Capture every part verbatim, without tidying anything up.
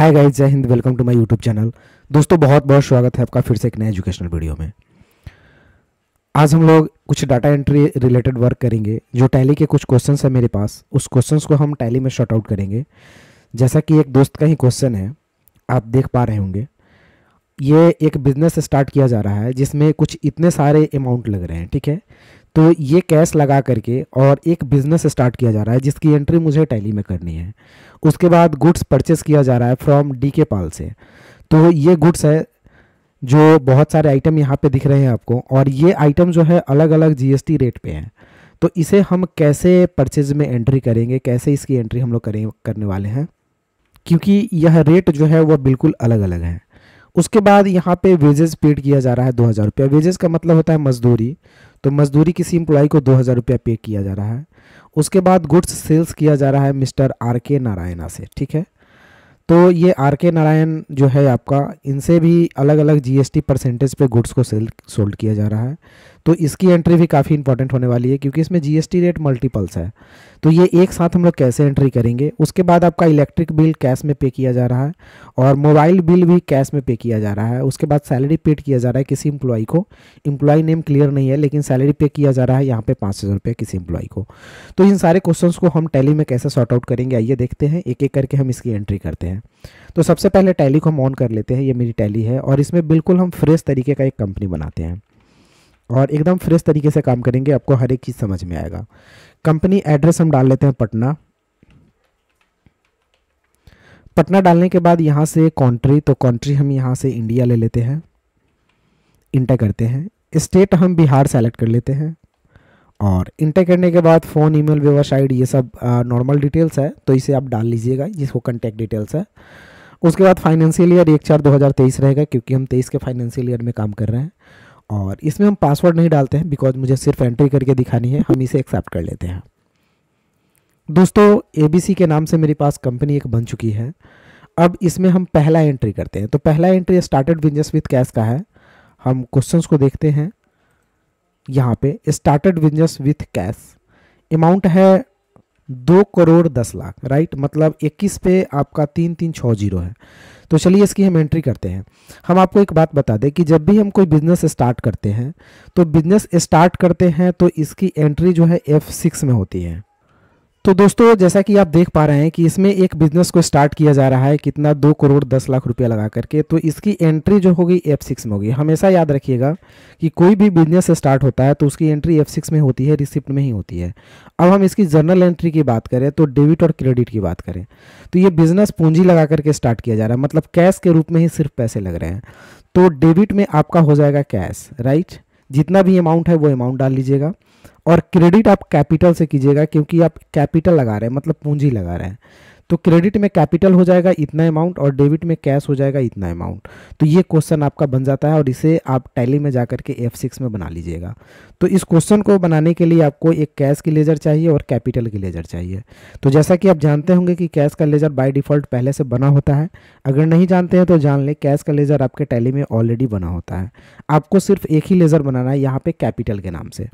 हाय guys, जय हिंद। Welcome to my YouTube channel. दोस्तों बहुत बहुत स्वागत है आपका फिर से एक नए एजुकेशनल वीडियो में। आज हम लोग कुछ डाटा एंट्री रिलेटेड वर्क करेंगे। जो टैली के कुछ क्वेश्चंस है मेरे पास, उस क्वेश्चंस को हम टैली में शॉर्ट आउट करेंगे। जैसा कि एक दोस्त का ही क्वेश्चन है, आप देख पा रहे होंगे। ये एक बिजनेस स्टार्ट किया जा रहा है जिसमें कुछ इतने सारे अमाउंट लग रहे हैं, ठीक है। तो ये कैश लगा करके और एक बिज़नेस स्टार्ट किया जा रहा है जिसकी एंट्री मुझे टैली में करनी है। उसके बाद गुड्स परचेस किया जा रहा है फ्रॉम डी के पाल से। तो ये गुड्स है जो बहुत सारे आइटम यहाँ पे दिख रहे हैं आपको, और ये आइटम जो है अलग अलग जीएसटी रेट पे हैं। तो इसे हम कैसे परचेज में एंट्री करेंगे, कैसे इसकी एंट्री हम लोग करें करने वाले हैं, क्योंकि यह रेट जो है वह बिल्कुल अलग अलग है। उसके बाद यहाँ पे वेजेस पेड किया जा रहा है दो हज़ार रुपया। वेजेस का मतलब होता है मजदूरी, तो मजदूरी किसी एम्प्लॉई को दो हज़ार रुपया पे किया जा रहा है। उसके बाद गुड्स सेल्स किया जा रहा है मिस्टर आर के नारायण से, ठीक है। तो ये आर के नारायण जो है आपका, इनसे भी अलग अलग जीएसटी परसेंटेज पे गुड्स को सेल सोल्ड किया जा रहा है। तो इसकी एंट्री भी काफ़ी इंपॉर्टेंट होने वाली है क्योंकि इसमें जीएसटी रेट मल्टीपल्स है। तो ये एक साथ हम लोग कैसे एंट्री करेंगे। उसके बाद आपका इलेक्ट्रिक बिल कैश में पे किया जा रहा है और मोबाइल बिल भी कैश में पे किया जा रहा है। उसके बाद सैलरी पेड किया जा रहा है किसी एम्प्लॉई को, एम्प्लॉई नेम क्लियर नहीं है लेकिन सैलरी पे किया जा रहा है यहाँ पे पाँच हज़ार रुपये किसी एम्प्लॉई को। तो इन सारे क्वेश्चन को हम टैली में कैसे सॉर्ट आउट करेंगे, आइए देखते हैं। एक एक करके हम इसकी एंट्री करते हैं। तो सबसे पहले टैली को हम ऑन कर लेते हैं। ये मेरी टैली है और इसमें बिल्कुल हम फ्रेश तरीके का एक कंपनी बनाते हैं और एकदम फ्रेश तरीके से काम करेंगे, आपको हर एक चीज़ समझ में आएगा। कंपनी एड्रेस हम डाल लेते हैं पटना। पटना डालने के बाद यहाँ से कंट्री, तो कंट्री हम यहाँ से इंडिया ले लेते हैं, इंटर करते हैं। स्टेट हम बिहार सेलेक्ट कर लेते हैं और इंटर करने के बाद फ़ोन, ईमेल, वेबसाइट, ये सब नॉर्मल डिटेल्स है तो इसे आप डाल लीजिएगा जिसको कॉन्टैक्ट डिटेल्स है। उसके बाद फाइनेंशियल ईयर एक चार दो हज़ार तेईस रहेगा क्योंकि हम तेईस के फाइनेंशियल ईयर में काम कर रहे हैं। और इसमें हम पासवर्ड नहीं डालते हैं बिकॉज मुझे सिर्फ एंट्री करके दिखानी है। हम इसे एक्सेप्ट कर लेते हैं। दोस्तों एबीसी के नाम से मेरे पास कंपनी एक बन चुकी है। अब इसमें हम पहला एंट्री करते हैं। तो पहला entry started business with cash का है। हम क्वेश्चंस को देखते हैं। यहाँ पे started business with cash amount है दो करोड़ दस लाख, राइट। मतलब इक्कीस पे आपका तीन तीन छः जीरो है। तो चलिए इसकी हम एंट्री करते हैं। हम आपको एक बात बता दें कि जब भी हम कोई बिजनेस स्टार्ट करते हैं तो बिजनेस स्टार्ट करते हैं तो इसकी एंट्री जो है एफ सिक्स में होती है। तो दोस्तों जैसा कि आप देख पा रहे हैं कि इसमें एक बिजनेस को स्टार्ट किया जा रहा है, कितना, दो करोड़ दस लाख रुपया लगा करके। तो इसकी एंट्री जो होगी एफ सिक्स में होगी। हमेशा याद रखिएगा कि कोई भी बिजनेस स्टार्ट होता है तो उसकी एंट्री एफ सिक्स में होती है, रिसिप्ट में ही होती है। अब हम इसकी जर्नल एंट्री की बात करें तो डेबिट और क्रेडिट की बात करें तो ये बिजनेस पूंजी लगा करके स्टार्ट किया जा रहा है, मतलब कैश के रूप में ही सिर्फ पैसे लग रहे हैं। तो डेबिट में आपका हो जाएगा कैश, राइट। जितना भी अमाउंट है वो अमाउंट डाल लीजिएगा। और क्रेडिट आप कैपिटल से कीजिएगा क्योंकि आप कैपिटल लगा रहे हैं, मतलब पूंजी लगा रहे हैं। तो क्रेडिट में कैपिटल हो जाएगा इतना अमाउंट और डेबिट में कैश हो जाएगा इतना अमाउंट। तो ये क्वेश्चन आपका बन जाता है और इसे आप टैली में जा करके एफ सिक्स में बना लीजिएगा। तो इस क्वेश्चन को बनाने के लिए आपको एक कैश की लेजर चाहिए और कैपिटल की लेजर चाहिए। तो जैसा कि आप जानते होंगे कि कैश का लेजर बाय डिफ़ॉल्ट पहले से बना होता है। अगर नहीं जानते हैं तो जान लें, कैश का लेजर आपके टैली में ऑलरेडी बना होता है। आपको सिर्फ एक ही लेजर बनाना है यहाँ पर कैपिटल के नाम से।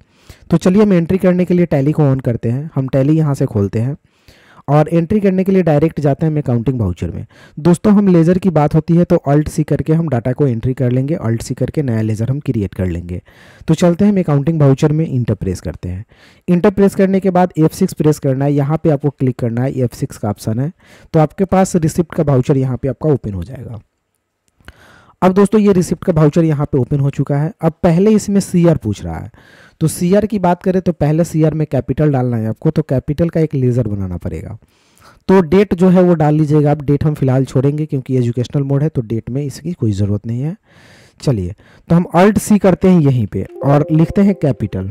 तो चलिए हम एंट्री करने के लिए टैली को ऑन करते हैं। हम टैली यहाँ से खोलते हैं और एंट्री करने के लिए डायरेक्ट जाते हैं हम अकाउंटिंग वाउचर में। दोस्तों हम लेज़र की बात होती है तो ऑल्ट सी करके हम डाटा को एंट्री कर लेंगे, ऑल्ट सी करके नया लेज़र हम क्रिएट कर लेंगे। तो चलते हैं हम अकाउंटिंग वाउचर में, इंटर प्रेस करते हैं। इंटर प्रेस करने के बाद एफ सिक्स प्रेस करना है। यहाँ पे आपको क्लिक करना है, एफ सिक्स का ऑप्शन है। तो आपके पास रिसिप्ट का वाउचर यहाँ पर आपका ओपन हो जाएगा। अब दोस्तों ये रिसिप्ट का वाउचर यहाँ पे ओपन हो चुका है। अब पहले इसमें सीआर पूछ रहा है। तो सीआर की बात करें तो पहले सीआर में कैपिटल डालना है आपको, तो कैपिटल का एक लेजर बनाना पड़ेगा। तो डेट जो है वो डाल लीजिएगा आप। डेट हम फिलहाल छोड़ेंगे क्योंकि एजुकेशनल मोड है तो डेट में इसकी कोई ज़रूरत नहीं है। चलिए तो हम अल्ट सी करते हैं यहीं पर और लिखते हैं कैपिटल,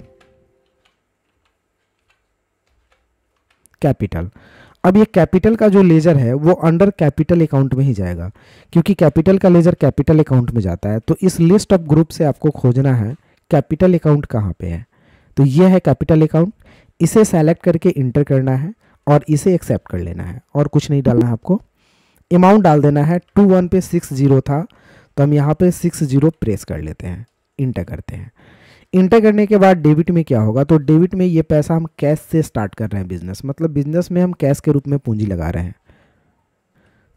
कैपिटल। अब ये कैपिटल का जो लेजर है वो अंडर कैपिटल अकाउंट में ही जाएगा क्योंकि कैपिटल का लेजर कैपिटल अकाउंट में जाता है। तो इस लिस्ट ऑफ ग्रुप से आपको खोजना है कैपिटल अकाउंट कहाँ पे है। तो ये है कैपिटल अकाउंट, इसे सेलेक्ट करके इंटर करना है और इसे एक्सेप्ट कर लेना है और कुछ नहीं डालना है आपको। अमाउंट डाल देना है। टू वन पे सिक्स जीरो था तो हम यहाँ पे सिक्स जीरो प्रेस कर लेते हैं, इंटर करते हैं। इंटर करने के बाद डेबिट में क्या होगा, तो डेबिट में ये पैसा हम कैश से स्टार्ट कर रहे हैं बिजनेस, मतलब बिजनेस में हम कैश के रूप में पूंजी लगा रहे हैं।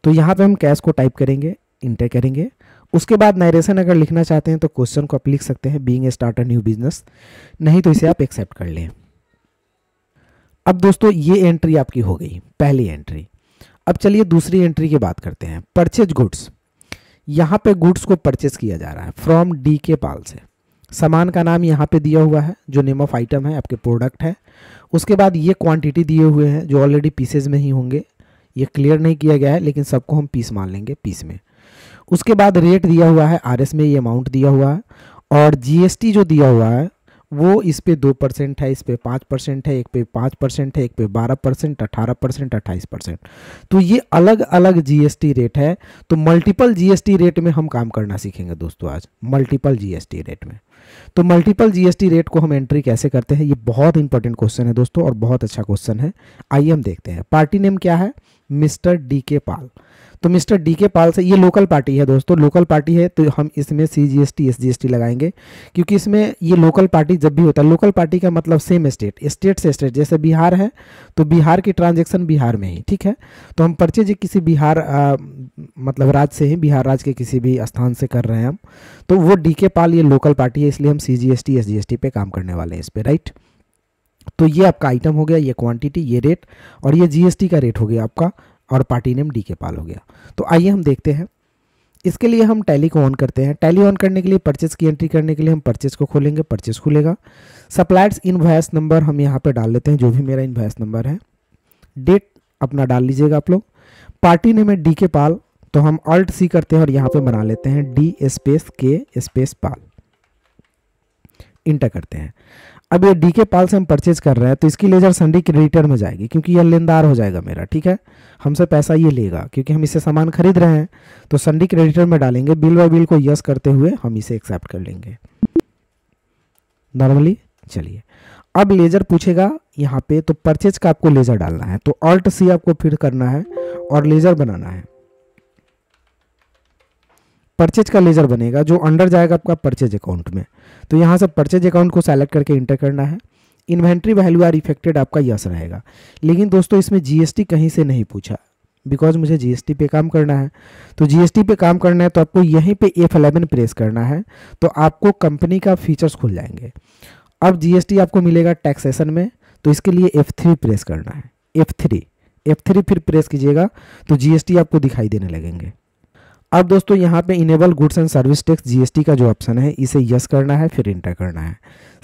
तो यहाँ पे हम कैश को टाइप करेंगे, इंटर करेंगे। उसके बाद नरेशन अगर लिखना चाहते हैं तो क्वेश्चन को आप लिख सकते हैं being a starter new business, नहीं तो इसे आप एक्सेप्ट कर लें। अब दोस्तों ये एंट्री आपकी हो गई, पहली एंट्री। अब चलिए दूसरी एंट्री की बात करते हैं, परचेज गुड्स। यहाँ पे गुड्स को परचेज किया जा रहा है फ्रॉम डी के पाल से। सामान का नाम यहाँ पे दिया हुआ है, जो नेम ऑफ आइटम है, आपके प्रोडक्ट है। उसके बाद ये क्वांटिटी दिए हुए हैं जो ऑलरेडी पीसेज में ही होंगे, ये क्लियर नहीं किया गया है लेकिन सबको हम पीस मान लेंगे, पीस में। उसके बाद रेट दिया हुआ है, आर एस में ये अमाउंट दिया हुआ है। और जी एस टी जो दिया हुआ है वो इस पे दो परसेंट है, इस पे पाँच परसेंट है, एक पे पाँच परसेंट है, एक पे बारह परसेंट, अठारह परसेंट, अट्ठाईस परसेंट। तो ये अलग अलग जीएसटी रेट है। तो मल्टीपल जीएसटी रेट में हम काम करना सीखेंगे दोस्तों आज, मल्टीपल जीएसटी रेट में। तो मल्टीपल जीएसटी रेट को हम एंट्री कैसे करते हैं, ये बहुत इंपॉर्टेंट क्वेश्चन है दोस्तों और बहुत अच्छा क्वेश्चन है। आइए हम देखते हैं। पार्टी नेम क्या है, मिस्टर डी के पाल। तो मिस्टर डी के पाल से, ये लोकल पार्टी है दोस्तों, लोकल पार्टी है तो हम इसमें C G S T S G S T लगाएंगे, क्योंकि इसमें ये लोकल पार्टी जब भी होता है, लोकल पार्टी का मतलब सेम स्टेट, स्टेट से स्टेट, जैसे बिहार है तो बिहार की ट्रांजेक्शन बिहार में ही, ठीक है। तो हम परचेज किसी बिहार आ, मतलब राज्य से ही, बिहार राज्य के किसी भी स्थान से कर रहे हैं हम, तो वो डी के पाल ये लोकल पार्टी है, इसलिए हम C G S T S G S T पे काम करने वाले हैं इस पर, राइट। तो ये आपका आइटम हो गया, ये क्वांटिटी, ये रेट, और ये जी एस टी का रेट हो गया आपका, और पार्टी नेम डी के पाल हो गया। तो आइए हम देखते हैं। इसके लिए हम टैली को ऑन करते हैं। टैली ऑन करने के लिए, परचेज की एंट्री करने के लिए हम परचेज को खोलेंगे, परचेज खुलेगा। सप्लायर्स इनवॉइस नंबर हम यहाँ पे डाल लेते हैं, जो भी मेरा इनवॉइस नंबर है। डेट अपना डाल लीजिएगा आप लोग। पार्टी नेम है डी के पाल, तो हम अल्ट सी करते हैं और यहाँ पर बना लेते हैं D space K space Pal, enter करते हैं। अब ये डी के पाल से हम परचेज कर रहे हैं तो इसकी लेजर संडी क्रेडिटर में जाएगी, क्योंकि यह लेनदार हो जाएगा मेरा, ठीक है। हमसे पैसा ये लेगा क्योंकि हम इससे सामान खरीद रहे हैं, तो संडी क्रेडिटर में डालेंगे। बिल बाय बिल को यस करते हुए हम इसे एक्सेप्ट कर लेंगे नॉर्मली। चलिए अब लेजर पूछेगा यहाँ पे, तो परचेज का आपको लेजर डालना है, तो ऑल्ट सी आपको फिर करना है और लेजर बनाना है। परचेज का लेजर बनेगा जो अंडर जाएगा आपका परचेज अकाउंट में। तो यहाँ से परचेज अकाउंट को सेलेक्ट करके इंटर करना है। इन्वेंट्री वैल्यू आर इफेक्टेड आपका यस रहेगा। लेकिन दोस्तों इसमें जीएसटी कहीं से नहीं पूछा, बिकॉज मुझे जीएसटी पे काम करना है। तो जीएसटी पे काम करना है तो आपको यहीं पे एफ इलेवन प्रेस करना है, तो आपको कंपनी का फीचर्स खुल जाएंगे। अब जीएसटी आपको मिलेगा टैक्सेशन में, तो इसके लिए एफ थ्री प्रेस करना है, एफ थ्री एफ थ्री फिर प्रेस कीजिएगा तो जीएसटी आपको दिखाई देने लगेंगे। अब दोस्तों यहाँ पे enable goods and service tax GST का जो ऑप्शन है, इसे यस करना है, फिर इंटर करना है।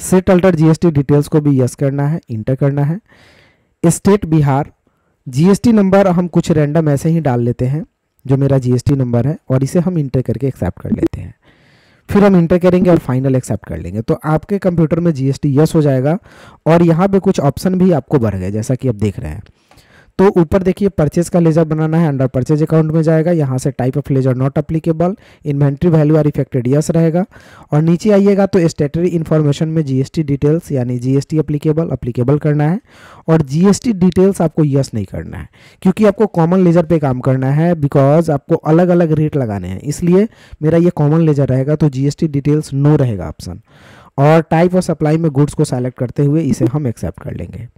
सेट अल्टर जीएसटी डिटेल्स को भी यस करना है, इंटर करना है। स्टेट बिहार, जीएसटी नंबर हम कुछ रैंडम ऐसे ही डाल लेते हैं जो मेरा जीएसटी नंबर है, और इसे हम इंटर करके एक्सेप्ट कर लेते हैं। फिर हम इंटर करेंगे और फाइनल एक्सेप्ट कर लेंगे, तो आपके कंप्यूटर में जीएसटी यस हो जाएगा। और यहाँ पर कुछ ऑप्शन भी आपको बढ़ गए जैसा कि आप देख रहे हैं। तो ऊपर देखिए परचेज का लेजर बनाना है, अंडर परचेज अकाउंट में जाएगा। यहाँ से type of ledger not applicable, inventory value are affected yes रहेगा। और नीचे आइएगा तो स्टेटरी इन्फॉर्मेशन में जीएसटी डिटेल्स यानी जीएसटी अप्लीकेबल अप्लीकेबल करना है, और जीएसटी डिटेल्स आपको यस नहीं करना है क्योंकि आपको कॉमन लेजर पे काम करना है, बिकॉज आपको अलग अलग रेट लगाने हैं, इसलिए मेरा ये कॉमन लेजर रहेगा। तो जीएसटी डिटेल्स नो रहेगा ऑप्शन। और टाइप और सप्लाई में गुड्स को सेलेक्ट करते हुए इसे हम एक्सेप्ट कर लेंगे।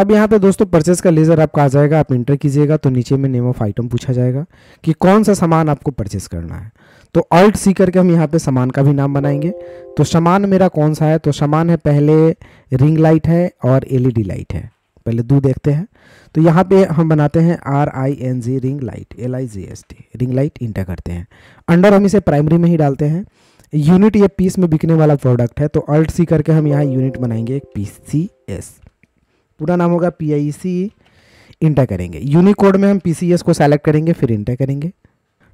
अब यहाँ पे दोस्तों परचेज का लेजर आपका आ जाएगा, आप इंटर कीजिएगा तो नीचे में नेम ऑफ आइटम पूछा जाएगा कि कौन सा सामान आपको परचेज करना है। तो ऑल्ट सी करके हम यहाँ पे सामान का भी नाम बनाएंगे। तो सामान मेरा कौन सा है, तो सामान है पहले रिंग लाइट है और एलईडी लाइट है, पहले दो देखते हैं। तो यहाँ पे हम बनाते हैं R I N G ring light, L I G S T ring light, enter करते हैं। अंडर हम इसे प्राइमरी में ही डालते हैं। यूनिट या पीस में बिकने वाला प्रोडक्ट है, तो ऑल्ट सी करके हम यहाँ यूनिट बनाएंगे, पी सी एस पूरा नाम होगा पी आई सी, इंटर करेंगे। यूनिकोड में हम पी सी एस को सेलेक्ट करेंगे, फिर इंटर करेंगे।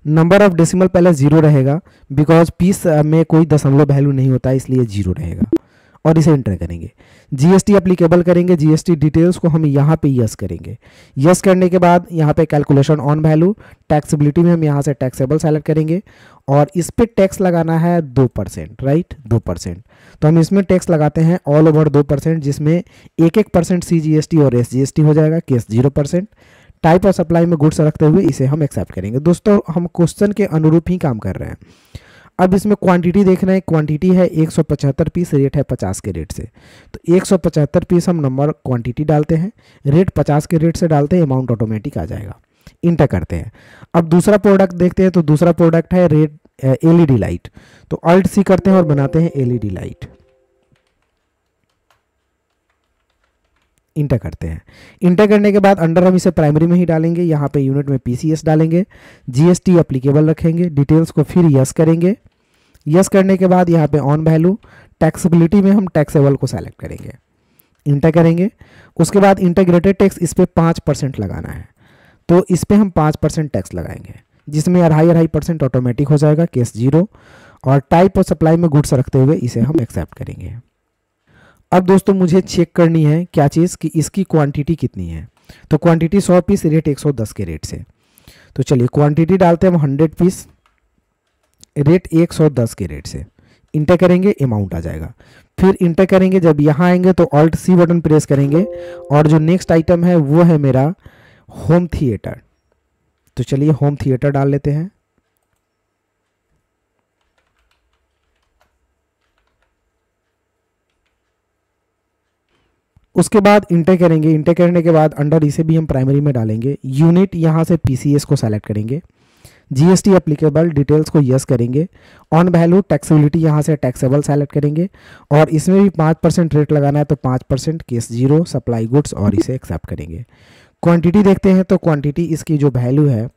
नंबर ऑफ डेसिमल पहले जीरो रहेगा, बिकॉज पीस में कोई दशमलव वैल्यू नहीं होता, इसलिए जीरो रहेगा, और इसे इंटर करेंगे। जीएसटी एप्लीकेबल करेंगे, जीएसटी डिटेल्स को हम यहाँ पे यस करेंगे। यस करने के बाद यहाँ पे कैलकुलेशन ऑन वैल्यू, टैक्सेबिलिटी में हम यहाँ से टैक्सेबल सेलेक्ट करेंगे, और इस पे टैक्स लगाना है दो परसेंट राइट दो परसेंट तो हम इसमें टैक्स लगाते हैं ऑल ओवर दो परसेंट जिसमें एक एक percent C G S T और एस जी एस टी हो जाएगा, केस जीरो परसेंट टाइप और सप्लाई में गुड्स रखते हुए इसे हम एक्सेप्ट करेंगे। दोस्तों हम क्वेश्चन के अनुरूप ही काम कर रहे हैं। अब इसमें क्वांटिटी देखना है, क्वांटिटी है एक सौ पचहत्तर पीस, रेट है पचास के रेट से। तो एक सौ पचहत्तर पीस हम नंबर क्वांटिटी डालते हैं, रेट पचास के रेट से डालते हैं, अमाउंट ऑटोमेटिक आ जाएगा, इंटर करते हैं। अब दूसरा प्रोडक्ट देखते हैं, तो दूसरा प्रोडक्ट है रेड एलईडी लाइट। तो अल्ट सी करते हैं और बनाते हैं एलईडी लाइट, इंटर करते हैं। इंटर करने के बाद अंडर हम इसे प्राइमरी में ही डालेंगे, यहाँ पे यूनिट में पीसीएस डालेंगे, जीएसटी एप्लीकेबल रखेंगे, डिटेल्स को फिर यस करेंगे। यस करने के बाद यहाँ पे ऑन वैल्यू, टैक्सेबिलिटी में हम टैक्सेबल को सेलेक्ट करेंगे, इंटर करेंगे। उसके बाद इंटीग्रेटेड टैक्स, इस पर पाँच परसेंट लगाना है, तो इस पर हम पाँच परसेंट टैक्स लगाएंगे, जिसमें अढ़ाई अढ़ाई परसेंट ऑटोमेटिक हो जाएगा, केस जीरो। और टाइप और सप्लाई में गुड्स रखते हुए इसे हम एक्सेप्ट करेंगे। अब दोस्तों मुझे चेक करनी है क्या चीज़ कि इसकी क्वांटिटी कितनी है। तो क्वांटिटी सौ पीस, रेट एक सौ दस के रेट से। तो चलिए क्वांटिटी डालते हैं हम सौ पीस, रेट एक सौ दस के रेट से, इंटर करेंगे, अमाउंट आ जाएगा। फिर इंटर करेंगे, जब यहाँ आएंगे तो ऑल्ट सी बटन प्रेस करेंगे और जो नेक्स्ट आइटम है वो है मेरा होम थिएटर। तो चलिए होम थिएटर डाल लेते हैं, उसके बाद इंटर करेंगे। इंटर करने के बाद अंडर इसे भी हम प्राइमरी में डालेंगे, यूनिट यहाँ से पीसीएस को सेलेक्ट करेंगे, जीएसटी एप्लीकेबल, डिटेल्स को यस करेंगे, ऑन वैल्यू, टैक्सेबिलिटी यहाँ से टैक्सेबल सेलेक्ट करेंगे और इसमें भी पाँच परसेंट रेट लगाना है, तो पाँच percent, cess zero, supply goods और इसे एक्सेप्ट करेंगे। क्वांटिटी देखते हैं, तो क्वांटिटी इसकी जो वैल्यू है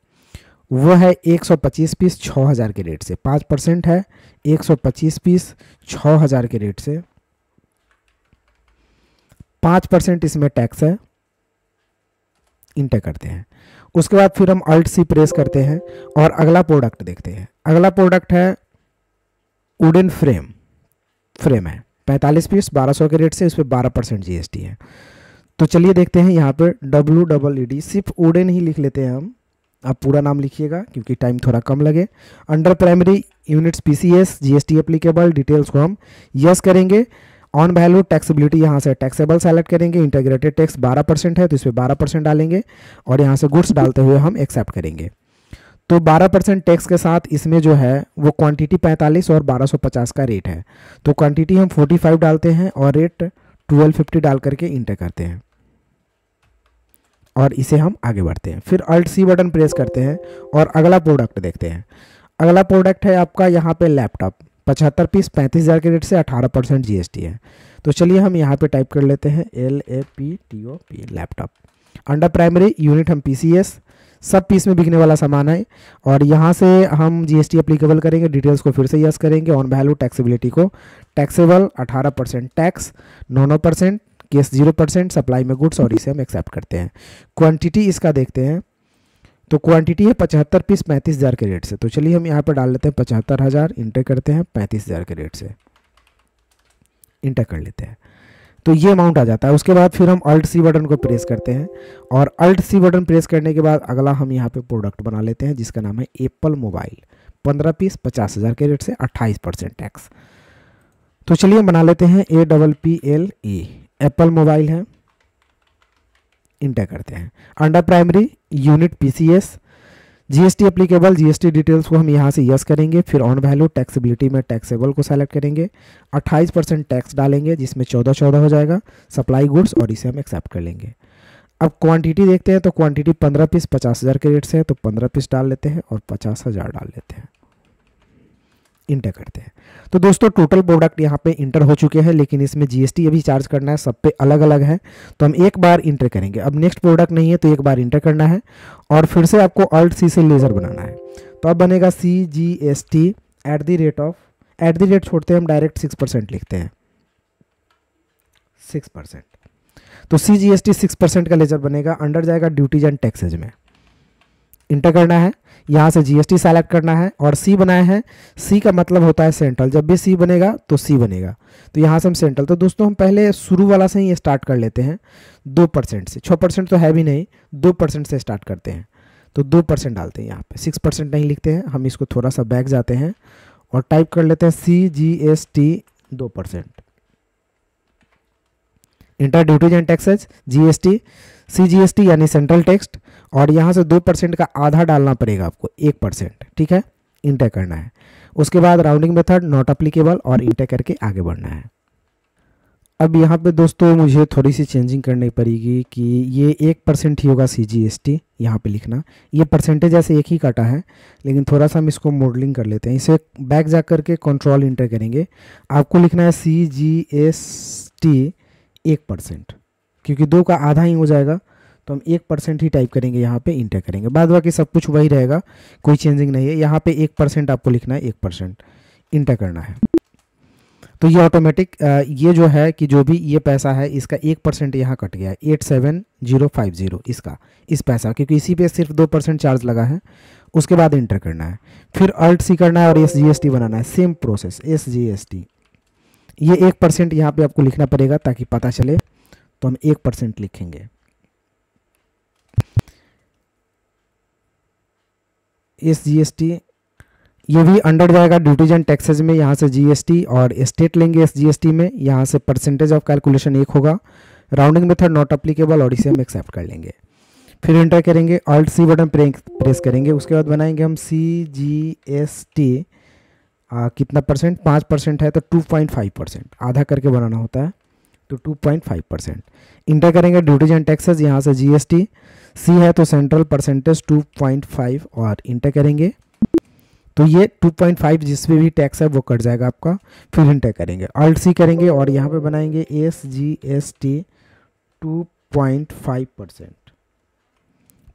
वो है एक सौ पच्चीस पीस छह हज़ार के रेट से, पाँच परसेंट है, एक सौ पच्चीस पीस छह हज़ार के रेट से, पाँच परसेंट इसमें टैक्स है, इंटर करते हैं। उसके बाद फिर हम अल्ट सी प्रेस करते हैं और अगला प्रोडक्ट देखते हैं। अगला प्रोडक्ट है वुडन फ्रेम, फ्रेम है पैंतालीस पीस बारह सौ के रेट से, इस पर बारह परसेंट जी एस टी है। तो चलिए देखते हैं, यहाँ पर डब्ल्यू डबल ई डी, सिर्फ वुडन ही लिख लेते हैं हम, आप पूरा नाम लिखिएगा क्योंकि टाइम थोड़ा कम लगे। Under primary units PCS, GST applicable, details को हम यस करेंगे, ऑन वैल्यू, टैक्सेबिलिटी यहाँ से टैक्सेबल सेलेक्ट करेंगे, इंटीग्रेटेड टैक्स बारह परसेंट है तो इस पर बारह परसेंट डालेंगे और यहाँ से गुड्स डालते हुए हम एक्सेप्ट करेंगे। तो बारह परसेंट टैक्स के साथ इसमें जो है वो क्वांटिटी पैंतालीस और बारह सौ पचास का रेट है, तो क्वांटिटी हम फोर्टी फाइव डालते हैं और रेट ट्वेल्व फिफ्टी डाल करके इंटर करते हैं और इसे हम आगे बढ़ते हैं। फिर अल्ट सी बटन प्रेस करते हैं और अगला प्रोडक्ट देखते हैं। अगला प्रोडक्ट है आपका यहाँ पे लैपटॉप, पचहत्तर पीस पैंतीस हज़ार के रेट से, अठारह परसेंट जी एस टी है। तो चलिए हम यहाँ पे टाइप कर लेते हैं L A P T O P, laptop. Under primary unit हम पी सी एस, सब पीस में बिकने वाला सामान है और यहाँ से हम जी एस टी अप्लीकेबल करेंगे, डिटेल्स को फिर से यस करेंगे, ऑन वैल्यू, टैक्सेबिलिटी को टैक्सेबल, अठारह परसेंट टैक्स, नौ percent, cess zero percent, supply में गुड्स और इसे हम एक्सेप्ट करते हैं। क्वांटिटी इसका देखते हैं, तो क्वांटिटी है पचहत्तर पीस पैंतीस हज़ार के रेट से। तो चलिए हम यहाँ पर डाल लेते हैं पचहत्तर हज़ार, इंटर करते हैं पैंतीस हज़ार के रेट से, इंटर कर लेते हैं। तो ये अमाउंट आ जाता है। उसके बाद फिर हम अल्ट सी बटन को प्रेस करते हैं और अल्ट सी बटन प्रेस करने के बाद अगला हम यहाँ पे प्रोडक्ट बना लेते हैं जिसका नाम है एप्पल मोबाइल, पंद्रह पीस पचास हज़ार के रेट से, अट्ठाईस परसेंट टैक्स। तो चलिए बना लेते हैं A double P L E, Apple mobile है, इंटर करते हैं। Under primary unit PCS, GST applicable, GST details को हम यहाँ से यस करेंगे, फिर ऑन वैल्यू, टैक्सेबिलिटी में टैक्सेबल को सेलेक्ट करेंगे, अट्ठाईस परसेंट टैक्स डालेंगे जिसमें चौदह चौदह हो जाएगा, सप्लाई गुड्स और इसे हम एक्सेप्ट कर लेंगे। अब क्वांटिटी देखते हैं, तो क्वांटिटी पंद्रह पीस पचास हज़ार के रेट से है, तो पंद्रह पीस डाल लेते हैं और पचास हज़ार डाल लेते हैं, इंटर करते हैं। तो दोस्तों टोटल प्रोडक्ट यहाँ पे इंटर हो चुके हैं, लेकिन इसमें जीएसटी अभी चार्ज करना है, सब पे अलग अलग है, तो हम एक बार इंटर करेंगे। अब नेक्स्ट प्रोडक्ट नहीं है तो एक बार इंटर करना है और फिर से आपको अल्ट सी से लेजर बनाना है। तो अब बनेगा C G S T at the rate of, at the rate छोड़ते हैं हम, डायरेक्ट सिक्स परसेंट लिखते हैं, सिक्स परसेंट। तो C G S T six percent का लेजर बनेगा, अंडर जाएगा ड्यूटीज एंड टैक्सेज में, इंटर करना है, यहाँ से जीएसटी सेलेक्ट करना है और सी बनाए हैं, सी का मतलब होता है सेंट्रल, जब भी सी बनेगा तो सी बनेगा, तो यहाँ से हम सेंट्रल। तो दोस्तों हम पहले शुरू वाला से ही स्टार्ट कर लेते हैं, दो परसेंट से, छः परसेंट तो है भी नहीं, दो परसेंट से स्टार्ट करते हैं। तो दो परसेंट डालते हैं यहाँ पे, सिक्स परसेंट नहीं लिखते हैं हम, इसको थोड़ा सा बैक जाते हैं और टाइप कर लेते हैं सी जी एस टी दो percent, enter duties and taxes, G S T, C G S T यानी सेंट्रल टैक्स और यहाँ से दो परसेंट का आधा डालना पड़ेगा आपको, एक परसेंट, ठीक है, इंटर करना है। उसके बाद राउंडिंग मेथड नॉट एप्लीकेबल और इंटर करके आगे बढ़ना है। अब यहाँ पे दोस्तों मुझे थोड़ी सी चेंजिंग करनी पड़ेगी कि ये एक परसेंट ही होगा सी जी एस टी यहाँ पर लिखना। ये परसेंटेज ऐसे एक ही काटा है, लेकिन थोड़ा सा हम इसको मॉडलिंग कर लेते हैं। इसे बैक जा कर के कंट्रोल इंटर करेंगे। आपको लिखना है सी जी एस टी एक परसेंट, क्योंकि दो का आधा ही हो जाएगा तो हम एक परसेंट ही टाइप करेंगे, यहाँ पे इंटर करेंगे। बाद बाकी सब कुछ वही रहेगा, कोई चेंजिंग नहीं है। यहाँ पे एक परसेंट आपको लिखना है, एक परसेंट इंटर करना है। तो ये ऑटोमेटिक ये जो है कि जो भी ये पैसा है इसका एक परसेंट यहाँ कट गया है, eight seven zero five zero इसका इस पैसा, क्योंकि इसी पे सिर्फ दो परसेंट चार्ज लगा है। उसके बाद इंटर करना है, फिर अल्ट सी करना है और एस जी एस टी बनाना है। Same process S G S T, ये एक परसेंट यहाँ पर आपको लिखना पड़ेगा ताकि पता चले, तो हम एक परसेंट लिखेंगे। एस जी एस टी ये भी अंडर जाएगा ड्यूटीज एंड टैक्सेज में। यहाँ से जीएसटी और स्टेट लेंगे एस जी एस टी में, यहाँ से परसेंटेज ऑफ कैलकुलेशन एक होगा, राउंडिंग मेथड नॉट एप्लीकेबल और इसे हम एक्सेप्ट कर लेंगे। फिर एंटर करेंगे, ऑल्ट सी बटन प्रेस करेंगे। उसके बाद बनाएंगे हम सी जी एस टी कितना परसेंट, पाँच परसेंट है तो टू पॉइंट फाइव परसेंट आधा करके बनाना होता है, तो two point five percent enter करेंगे। ड्यूटीज एंड टैक्सेज यहाँ से जीएसटी, सी है तो central percentage two point five और इंटर करेंगे, तो ये टू पॉइंट फाइव जिस पे भी टैक्स है वो कट जाएगा आपका। फिर इंटर करेंगे, अल्ट सी करेंगे और यहाँ पे बनाएंगे S G S T two point five percent.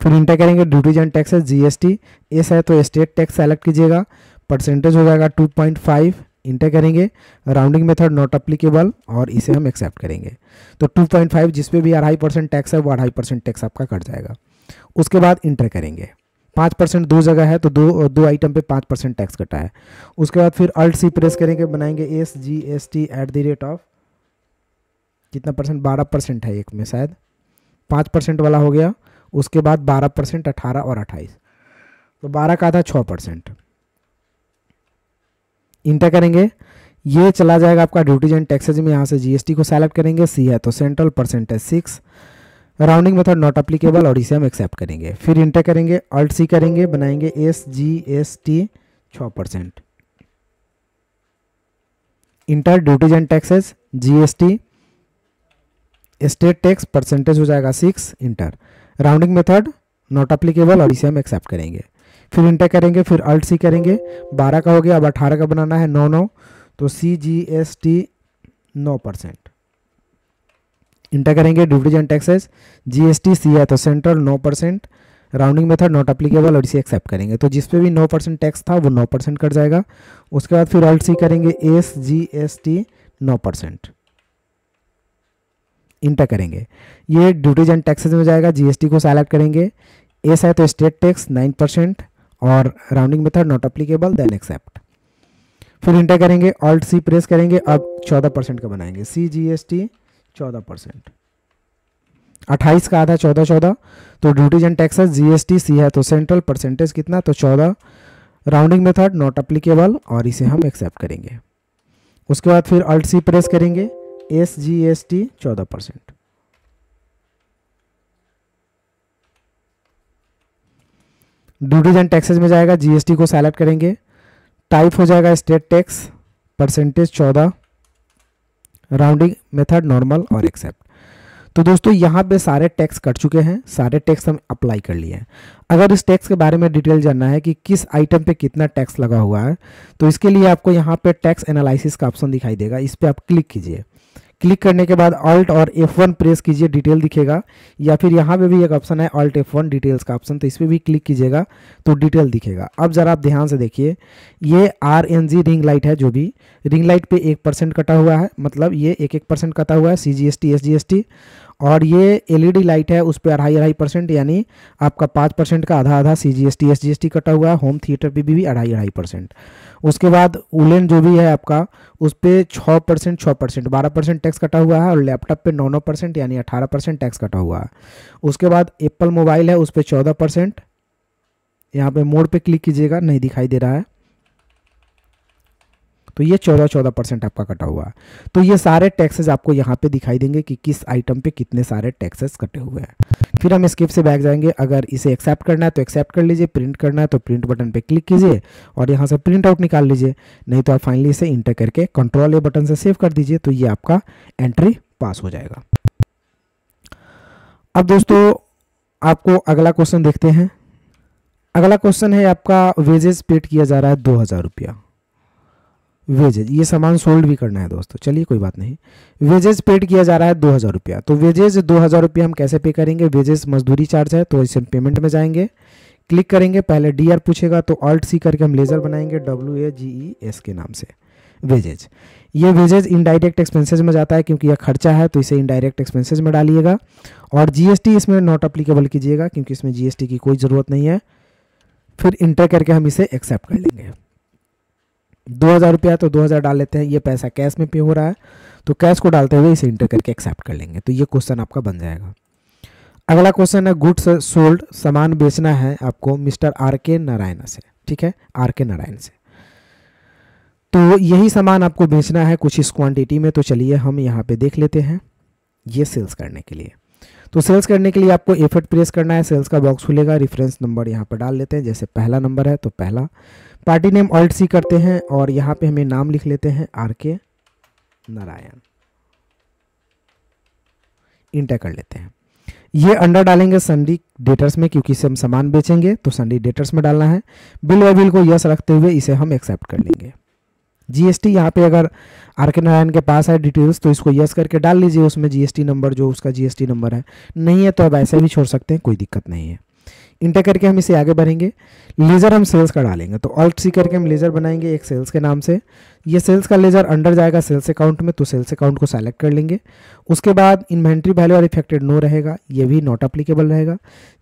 फिर इंटर करेंगे, duties and taxes GST, S है तो स्टेट टैक्स सेलेक्ट कीजिएगा, परसेंटेज हो जाएगा टू पॉइंट फाइव, इंटर करेंगे, राउंडिंग मेथड नॉट एप्लीकेबल और इसे हम एक्सेप्ट करेंगे। तो टू पॉइंट फाइव जिस पे भी अढ़ाई परसेंट टैक्स है वो अढ़ाई परसेंट टैक्स आपका कट जाएगा। उसके बाद इंटर करेंगे, पाँच परसेंट दो जगह है तो दो दो आइटम पे पाँच परसेंट टैक्स कटा है। उसके बाद फिर अल्ट सी प्रेस करेंगे, बनाएंगे S G S T at the rate of कितना परसेंट, बारह परसेंट है एक में शायद, पाँच परसेंट वाला हो गया। उसके बाद बारह परसेंट अठारह और अट्ठाईस, तो बारह का था छः परसेंट। इंटर करेंगे, ये चला जाएगा आपका ड्यूटीज एंड टैक्सेज में। यहाँ से जी एस टी को सेलेक्ट करेंगे, सी है तो central percentage six, rounding method not applicable और इसे हम एक्सेप्ट करेंगे। फिर इंटर करेंगे, अल्ट सी करेंगे, बनाएंगे एस जी एस टी छः percent, enter duties and taxes GST state tax percentage हो जाएगा six, enter rounding method not applicable और इसे हम एक्सेप्ट करेंगे। फिर इंटर करेंगे, फिर अल्ट सी करेंगे, बारह का हो गया, अब अठारह का बनाना है, नौ नौ तो सी जी एस टी नौ परसेंट, इंटर करेंगे, duties and taxes GST, C है तो सेंट्रल नौ percent, rounding method not applicable और इसे एक्सेप्ट करेंगे। तो जिस पे भी नौ परसेंट टैक्स था वो नौ परसेंट कट जाएगा। उसके बाद फिर अल्ट सी करेंगे, एस जी एस टी नौ परसेंट, इंटर करेंगे, ये ड्यूटीज एंड टैक्सेस में जाएगा, जीएसटी को सेलेक्ट करेंगे, एस है तो स्टेट टैक्स नाइन परसेंट और rounding method not applicable then accept. फिर इंटर करेंगे, ऑल्ट सी प्रेस करेंगे, अब चौदह परसेंट का बनाएंगे, सी जी एस टी चौदह परसेंट, अट्ठाईस का आधा चौदह चौदह, तो duties and taxes GST, C है तो सेंट्रल परसेंटेज कितना तो चौदह, राउंडिंग मेथड नॉट एप्लीकेबल और इसे हम एक्सेप्ट करेंगे। उसके बाद फिर अल्ट सी प्रेस करेंगे, एस जी एस टी चौदह परसेंट, ड्यूटीज एंड टैक्सेस में जाएगा, जीएसटी को सेलेक्ट करेंगे, टाइप हो जाएगा स्टेट टैक्स परसेंटेज चौदह, राउंडिंग मेथड नॉर्मल और एक्सेप्ट। तो दोस्तों यहाँ पे सारे टैक्स कट चुके हैं, सारे टैक्स हम अप्लाई कर लिए हैं। अगर इस टैक्स के बारे में डिटेल जानना है कि किस आइटम पे कितना टैक्स लगा हुआ है, तो इसके लिए आपको यहाँ पे टैक्स एनालिसिस का ऑप्शन दिखाई देगा, इस पर आप क्लिक कीजिए। क्लिक करने के बाद ऑल्ट और एफ वन प्रेस कीजिए, डिटेल दिखेगा, या फिर यहाँ पे भी एक ऑप्शन है ऑल्ट एफ वन डिटेल्स का ऑप्शन, तो इस पर भी क्लिक कीजिएगा तो डिटेल दिखेगा। अब ज़रा आप ध्यान से देखिए, ये R N G ring light है, जो भी रिंग लाइट पे एक परसेंट कटा हुआ है, मतलब ये एक एक परसेंट कटा हुआ है C G S T S G S T, और ये एल ई डी लाइट है उस पर अढ़ाई अढ़ाई परसेंट यानी आपका पाँच परसेंट का आधा आधा C G S T S G S T कटा हुआ है। होम थिएटर पे भी अढ़ाई अढ़ाई परसेंट। उसके बाद उलेन जो भी है आपका उस पर छः परसेंट छः परसेंट बारह परसेंट टैक्स कटा हुआ है, और लैपटॉप पे नौ नौ परसेंट यानी अठारह परसेंट टैक्स कटा हुआ है। उसके बाद एप्पल मोबाइल है उस पर चौदह परसेंट, यहाँ पे मोड पे क्लिक कीजिएगा, नहीं दिखाई दे रहा है, तो ये चौदह चौदह परसेंट आपका कटा हुआ। तो ये सारे टैक्सेस आपको यहाँ पे दिखाई देंगे कि किस आइटम पे कितने सारे टैक्सेस कटे हुए हैं। फिर हम स्किप से बैक जाएंगे। अगर इसे एक्सेप्ट करना है तो एक्सेप्ट कर लीजिए, प्रिंट करना है तो प्रिंट बटन पे क्लिक कीजिए और यहाँ से प्रिंट आउट निकाल लीजिए, नहीं तो आप फाइनली इसे इंटर करके कंट्रोल ए बटन से सेव कर दीजिए, तो ये आपका एंट्री पास हो जाएगा। अब दोस्तों आपको अगला क्वेश्चन देखते हैं। अगला क्वेश्चन है आपका वेजेस पेड किया जा रहा है दो हज़ार रुपया। वेजेज ये सामान सोल्ड भी करना है दोस्तों, चलिए कोई बात नहीं। वेजेज पेड किया जा रहा है दो हज़ार रुपया, तो वेजेज दो हज़ार रुपया हम कैसे पे करेंगे? वेजेज मजदूरी चार्ज है, तो इसे पेमेंट में जाएंगे, क्लिक करेंगे, पहले डी आर पूछेगा तो ऑल्ट सी करके हम लेजर बनाएंगे W A ji E S के नाम से वेजेज। ये वेजेज इनडायरेक्ट एक्सपेंसेज में जाता है क्योंकि यह खर्चा है, तो इसे इनडायरेक्ट एक्सपेंसेज में डालिएगा। और जीएसटी इसमें नॉट अप्लीकेबल कीजिएगा क्योंकि इसमें जीएसटी की कोई ज़रूरत नहीं है। फिर इंटर करके हम इसे एक्सेप्ट कर लेंगे। दो हज़ार रुपया तो दो हज़ार डाल लेते हैं, ये पैसा कैश में पे हो रहा है तो कैश को डालते हुए इसे इंटर करके एक्सेप्ट कर लेंगे, तो ये क्वेश्चन आपका बन जाएगा। अगला क्वेश्चन है गुड्स सोल्ड, सामान बेचना है आपको मिस्टर आर के नारायण से, ठीक है, आर के नारायण से। तो यही सामान आपको बेचना है कुछ इस क्वांटिटी में, तो चलिए हम यहाँ पे देख लेते हैं। ये सेल्स करने के लिए, तो सेल्स करने के लिए आपको एफर्ट प्रेस करना है, सेल्स का बॉक्स खुलेगा, रेफरेंस नंबर यहाँ पर डाल लेते हैं, जैसे पहला नंबर है तो पहला, पार्टी नेम ऑल्ट सी करते हैं और यहाँ पे हमें नाम लिख लेते हैं आर के नारायण, इंटर कर लेते हैं। ये अंडर डालेंगे संडी डेटर्स में क्योंकि इसे हम सामान बेचेंगे तो संडी डेटर्स में डालना है। बिल बाय बिल को यस रखते हुए इसे हम एक्सेप्ट कर लेंगे। जीएसटी यहाँ पे अगर आर के नारायण के पास है डिटेल्स तो इसको यस करके डाल लीजिए, उसमें जीएसटी नंबर जो उसका जीएसटी नंबर है, नहीं है तो अब ऐसे भी छोड़ सकते हैं, कोई दिक्कत नहीं है। इंटर करके हम इसे आगे बढ़ेंगे। लेजर हम सेल्स का डालेंगे, तो ऑल्ट सी करके हम लेजर बनाएंगे एक सेल्स के नाम से। ये सेल्स का लेजर अंडर जाएगा सेल्स अकाउंट में, तो सेल्स अकाउंट को सेलेक्ट कर लेंगे। उसके बाद इन्वेंट्री वैल्यू और इफेक्टेड नो रहेगा, ये भी नॉट अप्लीकेबल रहेगा।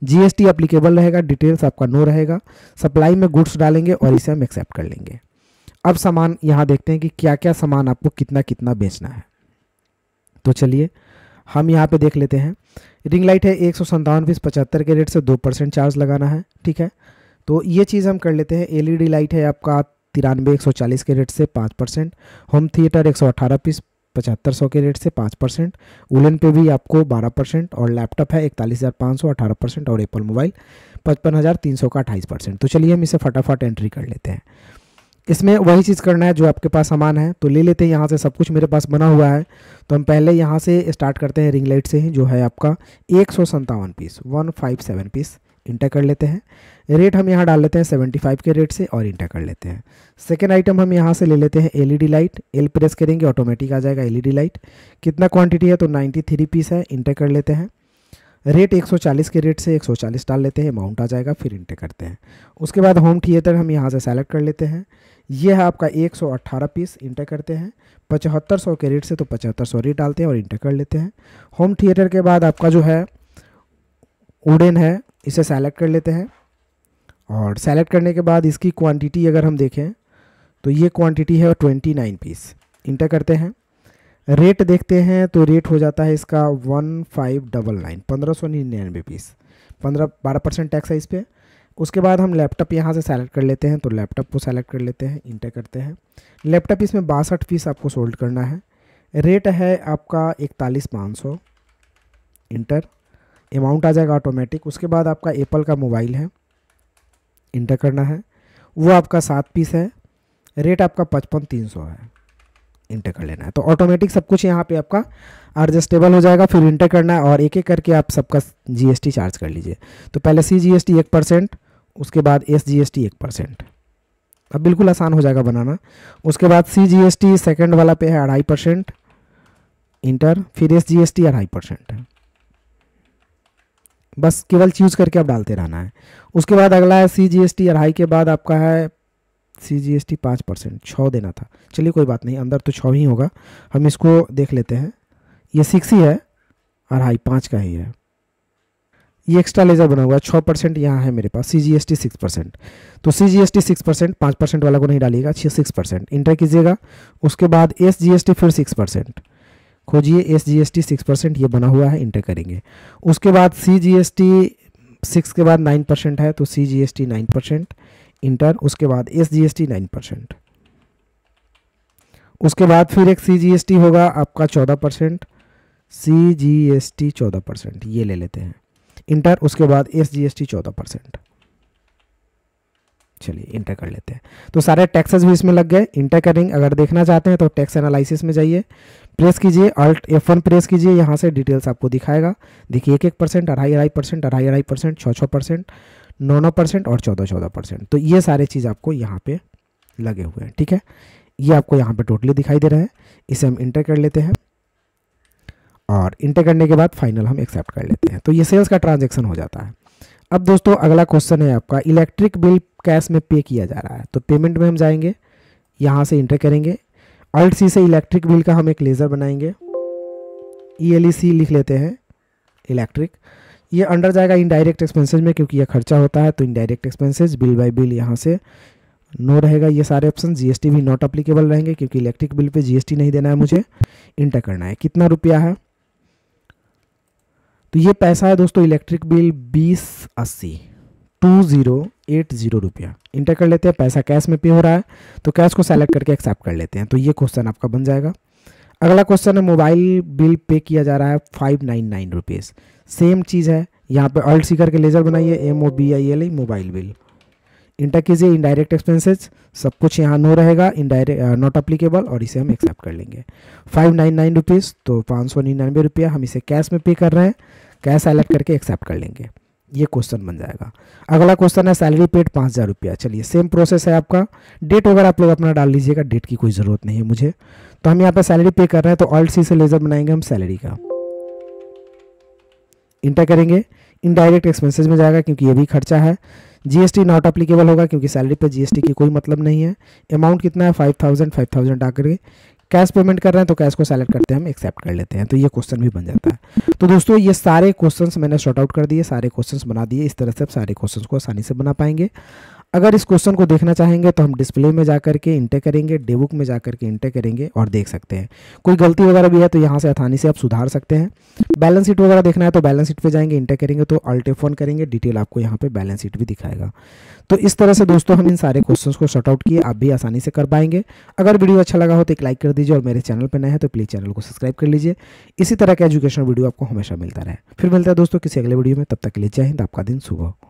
जीएसटी अप्लीकेबल रहेगा, डिटेल्स आपका नो रहेगा। सप्लाई में गुड्स डालेंगे और इसे हम एक्सेप्ट कर लेंगे। अब सामान यहाँ देखते हैं कि क्या क्या सामान आपको कितना कितना बेचना है, तो चलिए हम यहाँ पे देख लेते हैं। रिंग लाइट है एक सौ सत्तावन पीस पचहत्तर के रेट से दो परसेंट चार्ज लगाना है, ठीक है, तो ये चीज़ हम कर लेते हैं। एलईडी लाइट है आपका तिरानवे एक सौ चालीस के रेट से पाँच परसेंट। होम थिएटर एक सौ अट्ठारह पीस पचहत्तर सौ के रेट से पाँच परसेंट। वुलन पे भी आपको बारह परसेंट। और लैपटॉप है इकतालीस हज़ार पाँच सौ अठारह परसेंट और एप्पल मोबाइल पचपन हज़ार तीन सौ का अट्ठाईस परसेंट। तो चलिए हम इसे फटाफट एंट्री कर लेते हैं। इसमें वही चीज़ करना है जो आपके पास सामान है, तो ले लेते हैं यहाँ से, सब कुछ मेरे पास बना हुआ है। तो हम पहले यहाँ से स्टार्ट करते हैं रिंग लाइट से ही, जो है आपका एक सौ सत्तावन piece one five seven piece, enter कर लेते हैं। रेट हम यहाँ डाल लेते हैं सेवेंटी फाइव के रेट से और इंटर कर लेते हैं। सेकेंड आइटम हम यहाँ से ले लेते हैं एलईडी लाइट, एल प्रेस करेंगे ऑटोमेटिक आ जाएगा एलईडी लाइट। कितना क्वान्टिटी है तो नाइन्टी थ्री पीस है, इंटर कर लेते हैं। रेट एक सौ चालीस के रेट से एक सौ चालीस डाल लेते हैं, अमाउंट आ जाएगा, फिर इंटर करते हैं। उसके बाद होम थिएटर हम यहाँ से सेलेक्ट कर लेते हैं। ये है आपका एक सौ अट्ठारह पीस, इंटर करते हैं। पचहत्तर सौ के रेट से तो पचहत्तर सौ रेट डालते हैं और इंटर कर लेते हैं। होम थिएटर के बाद आपका जो है वुडन है, इसे सेलेक्ट कर लेते हैं और सेलेक्ट करने के बाद इसकी क्वान्टिटी अगर हम देखें तो ये क्वान्टिटी है ट्वेंटी नाइन पीस, इंटर करते हैं। रेट देखते हैं तो रेट हो जाता है इसका वन फाइव डबल नाइन पंद्रह सौ निन्यानवे पीस, पंद्रह बारह परसेंट टैक्स है इस पर। उसके बाद हम लैपटॉप यहाँ से सेलेक्ट कर लेते हैं, तो लैपटॉप को सेलेक्ट कर लेते हैं, इंटर करते हैं। लैपटॉप इसमें बासठ पीस आपको सोल्ड करना है। रेट है आपका इकतालीस पाँच सौ, इंटर, अमाउंट आ जाएगा ऑटोमेटिक। उसके बाद आपका एप्पल का मोबाइल है, इंटर करना है, वो आपका सात पीस है। रेट आपका पचपन तीन सौ है, इंटर कर लेना है। तो ऑटोमेटिक सब कुछ यहाँ पे आपका एडजस्टेबल हो जाएगा, फिर इंटर करना है और एक एक करके आप सबका जीएसटी चार्ज कर लीजिए। तो पहले सी जीएसटी एक परसेंट, उसके बाद एस जीएसटी एक परसेंट, अब बिल्कुल आसान हो जाएगा बनाना। उसके बाद सी जीएसटी सेकेंड वाला पे है अढ़ाई परसेंट, इंटर, फिर एस जीएसटी अढ़ाई परसेंट है, बस केवल चूज करके आप डालते रहना है। उसके बाद अगला है सी जीएसटी अढ़ाई के बाद आपका है सी जी एस टी पाँच परसेंट, छः देना था, चलिए कोई बात नहीं, अंदर तो छः ही होगा, हम इसको देख लेते हैं। ये सिक्स ही है, अढ़ाई पाँच का ही है, ये एक्स्ट्रा लेजर बना हुआ है, छः परसेंट यहाँ है मेरे पास। C G S T six percent, तो C G S T six percent, पाँच परसेंट वाला को नहीं डालिएगा, छः सिक्स परसेंट इंटर कीजिएगा। उसके बाद एस जी एस टी फिर सिक्स परसेंट खोजिए, S G S T six percent ये बना हुआ है, इंटर करेंगे। उसके बाद C G S T six के बाद नाइन परसेंट है, तो C G S T nine percent, enter, उसके बाद S G S T nine percent, उसके बाद फिर एक सी जी एस टी होगा आपका चौदह percent, C G S T चौदह परसेंट ये ले लेते हैं इंटर, उसके बाद एस जी एस टी चौदह परसेंट। चलिए इंटर कर लेते हैं, तो सारे टैक्सेस भी इसमें लग गए। इंटर करेंगे, अगर देखना चाहते हैं तो टैक्स एनालिसिस में जाइए, प्रेस कीजिए अल्ट एफ वन प्रेस कीजिए, यहाँ से डिटेल्स आपको दिखाएगा। देखिए एक एक परसेंट, अढ़ाई अढ़ाई परसेंट, अढ़ाई अढ़ाई परसेंट, छः छः परसेंट, नौ नौ परसेंट और चौदह चौदह परसेंट। तो ये सारे चीज़ आपको यहाँ पे लगे हुए हैं, ठीक है। ये आपको यहाँ पे टोटली दिखाई दे रहा है, इसे हम इंटर कर लेते हैं और इंटर करने के बाद फाइनल हम एक्सेप्ट कर लेते हैं। तो ये सेल्स का ट्रांजेक्शन हो जाता है। अब दोस्तों अगला क्वेश्चन है आपका, इलेक्ट्रिक बिल कैश में पे किया जा रहा है। तो पेमेंट में हम जाएंगे, यहाँ से इंटर करेंगे, अल्ट सी से इलेक्ट्रिक बिल का हम एक लेज़र बनाएंगे, ई एल ई सी लिख लेते हैं इलेक्ट्रिक। ये अंडर जाएगा इनडायरेक्ट एक्सपेंसेज में क्योंकि यह खर्चा होता है, तो indirect expenses bill by bill यहाँ से नो रहेगा। ये सारे ऑप्शन जीएसटी भी नॉट अप्लीकेबल रहेंगे क्योंकि इलेक्ट्रिक बिल पे जीएसटी नहीं देना है मुझे। इंटर करना है कितना रुपया है, तो ये पैसा है दोस्तों इलेक्ट्रिक बिल बीस अस्सी टू जीरो एट जीरो रुपया। इंटर कर लेते हैं, पैसा कैश में पे हो रहा है तो कैश को सेलेक्ट करके एक्सेप्ट कर लेते हैं। तो ये क्वेश्चन आपका बन जाएगा। अगला क्वेश्चन है मोबाइल बिल पे किया जा रहा है five nine nine rupees. Same चीज़ है, यहाँ पे अल्ट सी करके लेजर बनाइए, M O B I L E mobile bill. Enter कीजिए, इनडायरेक्ट एक्सपेंसेस सब कुछ यहाँ नो रहेगा, इनडायरेक्ट नॉट अप्लीकेबल, और इसे हम एक्सेप्ट कर लेंगे। फाइव नाइन नाइन रुपीज़, तो पाँच सौ निन्यानवे रुपया हम इसे कैश में पे कर रहे हैं, कैश सेलेक्ट करके एक्सेप्ट कर लेंगे। ये क्वेश्चन बन जाएगा। अगला क्वेश्चन है सैलरी पेड पाँच हज़ार रुपया। चलिए सेम प्रोसेस है आपका, डेट वगैरह आप लोग अपना डाल लीजिएगा, डेट की कोई ज़रूरत नहीं है मुझे। तो हम यहाँ पे सैलरी पे कर रहे हैं, तो ऑल्ट सी से लेजर बनाएंगे हम सैलरी का, इंटर करेंगे, इनडायरेक्ट एक्सपेंसेस में जाएगा क्योंकि ये भी खर्चा है, जीएसटी नॉट अप्लीकेबल होगा क्योंकि सैलरी पे जीएसटी की कोई मतलब नहीं है। अमाउंट कितना है फाइव थाउजेंड, फाइव थाउजेंड आकर के कैश पेमेंट कर रहे हैं तो कैश को सेलेक्ट करते हैं हम, एक्सेप्ट कर लेते हैं। तो ये क्वेश्चन भी बन जाता है। तो दोस्तों ये सारे क्वेश्चंस मैंने शॉर्ट आउट कर दिए, सारे क्वेश्चंस बना दिए। इस तरह से आप सारे क्वेश्चंस को आसानी से बना पाएंगे। अगर इस क्वेश्चन को देखना चाहेंगे तो हम डिस्प्ले में जाकर के इंटर करेंगे, डेबुक में जाकर के इंटर करेंगे और देख सकते हैं। कोई गलती वगैरह भी है तो यहाँ से आसानी से आप सुधार सकते हैं। बैलेंस शीट वगैरह देखना है तो बैलेंस शीट पे जाएंगे, इंटर करेंगे तो अल्ट एफ वन करेंगे, डिटेल आपको यहाँ पे बैलेंस शीट भी दिखाएगा। तो इस तरह से दोस्तों हम इन सारे क्वेश्चन को शॉर्ट आउट किए, आप भी आसानी से कर पाएंगे। अगर वीडियो अच्छा लगा हो तो एक लाइक कर दीजिए और मेरे चैनल पर नए हैं तो प्लीज़ चैनल को सब्सक्राइब कर लीजिए। इसी तरह का एजुकेशनल वीडियो आपको हमेशा मिलता रहे। फिर मिलता है दोस्तों किसी अगले वीडियो में, तब तक के लिए जय हिंद, आपका दिन शुभ हो।